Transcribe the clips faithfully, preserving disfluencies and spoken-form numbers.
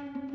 Thank you.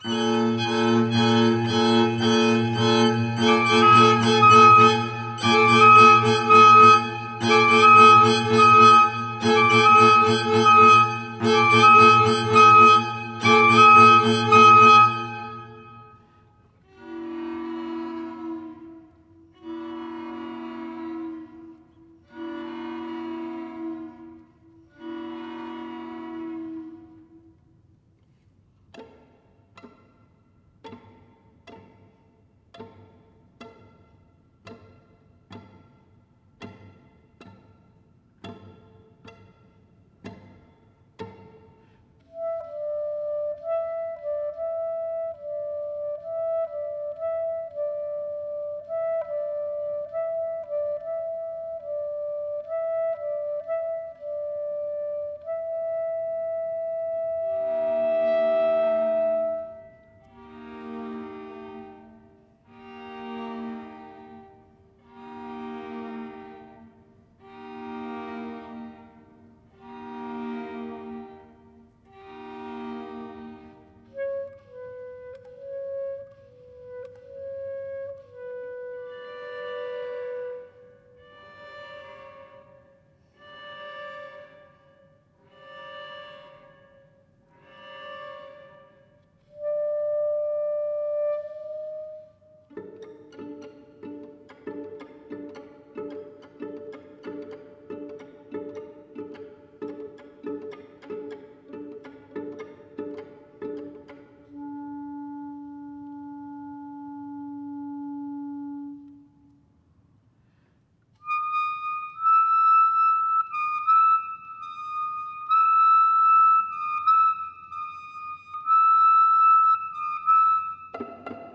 You